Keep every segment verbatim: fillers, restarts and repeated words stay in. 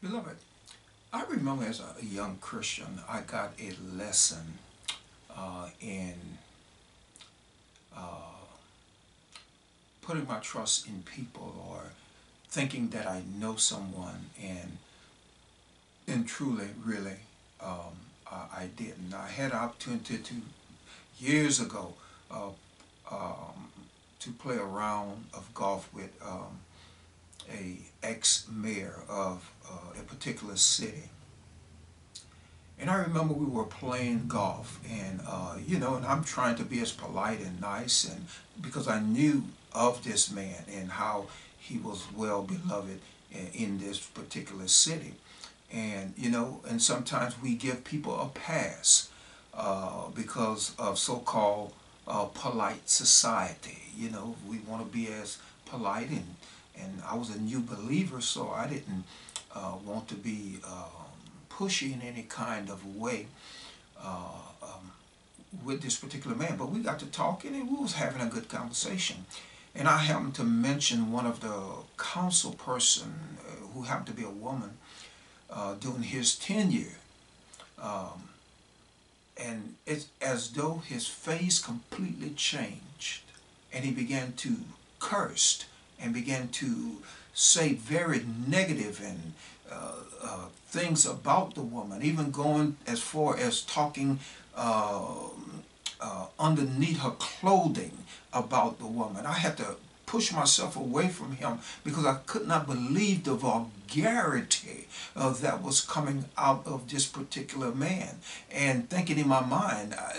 Beloved, I remember as a young Christian, I got a lesson uh, in uh, putting my trust in people, or thinking that I know someone, and and truly, really, um, I, I didn't. I had an opportunity to, years ago, uh, um, to play a round of golf with um, a ex-mayor of uh, a particular city. And I remember we were playing golf, and uh, you know, and I'm trying to be as polite and nice, and because I knew of this man and how he was well beloved in this particular city. And you know, and sometimes we give people a pass uh, because of so-called uh, polite society. You know, we want to be as polite, and and I was a new believer, so I didn't uh, want to be um, pushy in any kind of way uh, um, with this particular man. But we got to talking, and we was having a good conversation. And I happened to mention one of the council person uh, who happened to be a woman uh, during his tenure. Um, and it's as though his face completely changed, and he began to curse and began to say very negative and uh, uh, things about the woman, even going as far as talking uh, uh, underneath her clothing about the woman. I had to push myself away from him because I could not believe the vulgarity uh, that was coming out of this particular man, and thinking in my mind, I,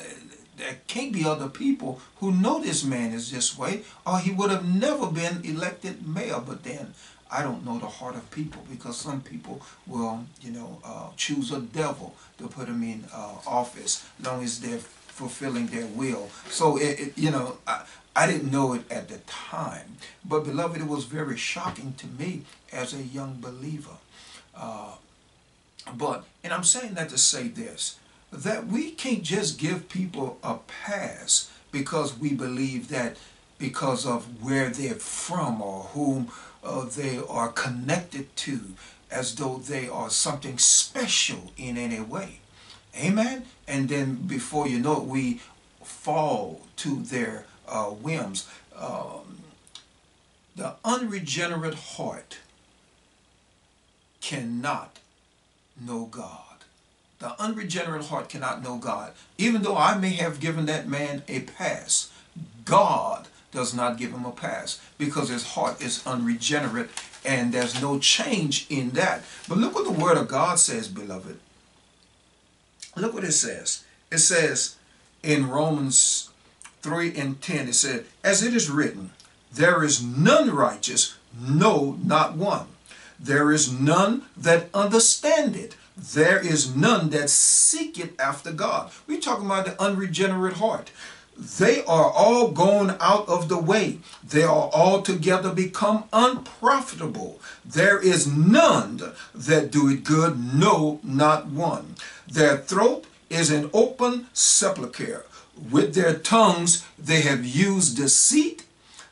there can't be other people who know this man is this way, or he would have never been elected mayor. But then I don't know the heart of people, because some people will, you know, uh, choose a devil to put him in uh, office, as long as they're fulfilling their will. So, it, it, you know, I, I didn't know it at the time. But, beloved, it was very shocking to me as a young believer. Uh, but, and I'm saying that to say this, that we can't just give people a pass because we believe that because of where they're from or whom uh, they are connected to, as though they are something special in any way. Amen? And then before you know it, we fall to their uh, whims. Um, the unregenerate heart cannot know God. The unregenerate heart cannot know God. Even though I may have given that man a pass, God does not give him a pass, because his heart is unregenerate, and there's no change in that. But look what the Word of God says, beloved. Look what it says. It says in Romans three and ten, it said, "As it is written, there is none righteous, no, not one. There is none that understandeth. There is none that seeketh after God." We're talking about the unregenerate heart. "They are all gone out of the way. They are altogether become unprofitable. There is none that doeth good, no, not one. Their throat is an open sepulchre. With their tongues they have used deceit.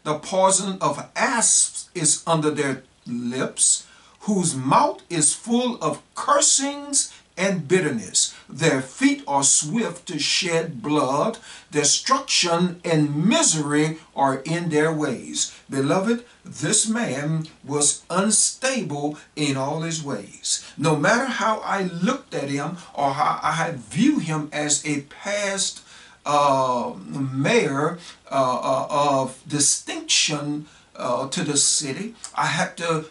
The poison of asps is under their lips, whose mouth is full of cursings and bitterness. Their feet are swift to shed blood. Destruction and misery are in their ways." Beloved, this man was unstable in all his ways. No matter how I looked at him, or how I had viewed him as a past uh, mayor uh, uh, of distinction uh, to the city, I had to,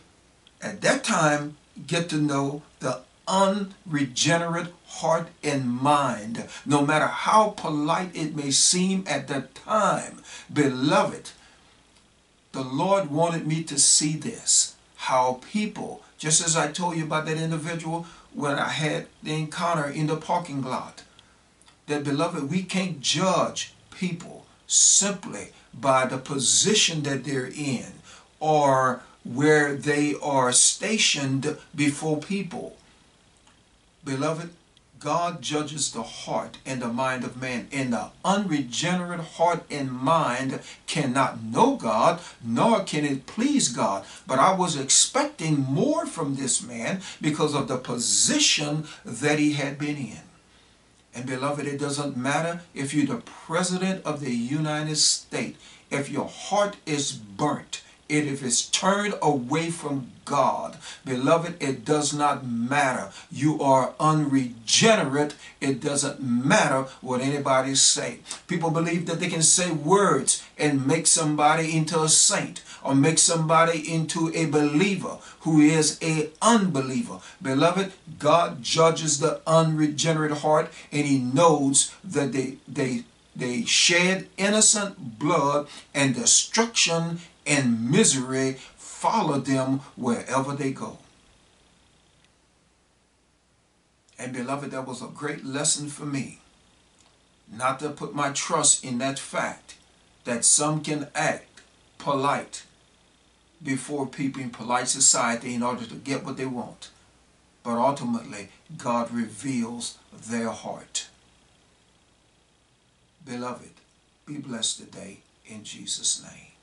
at that time, get to know the unregenerate heart and mind. No matter how polite it may seem at that time, beloved, the Lord wanted me to see this, how people, just as I told you about that individual when I had the encounter in the parking lot, that, beloved, we can't judge people simply by the position that they're in, or where they are stationed before people. Beloved, God judges the heart and the mind of man, and the unregenerate heart and mind cannot know God, nor can it please God. But I was expecting more from this man because of the position that he had been in. And beloved, it doesn't matter if you're the President of the United States. If your heart is burnt, and if it's turned away from God, beloved, it does not matter. You are unregenerate. It doesn't matter what anybody say. People believe that they can say words and make somebody into a saint or make somebody into a believer who is an unbeliever. Beloved, God judges the unregenerate heart, and he knows that they, they, they shed innocent blood, and destruction and misery follow them wherever they go. And beloved, that was a great lesson for me, not to put my trust in that fact that some can act polite before people in polite society in order to get what they want. But ultimately, God reveals their heart. Beloved, be blessed today in Jesus' name.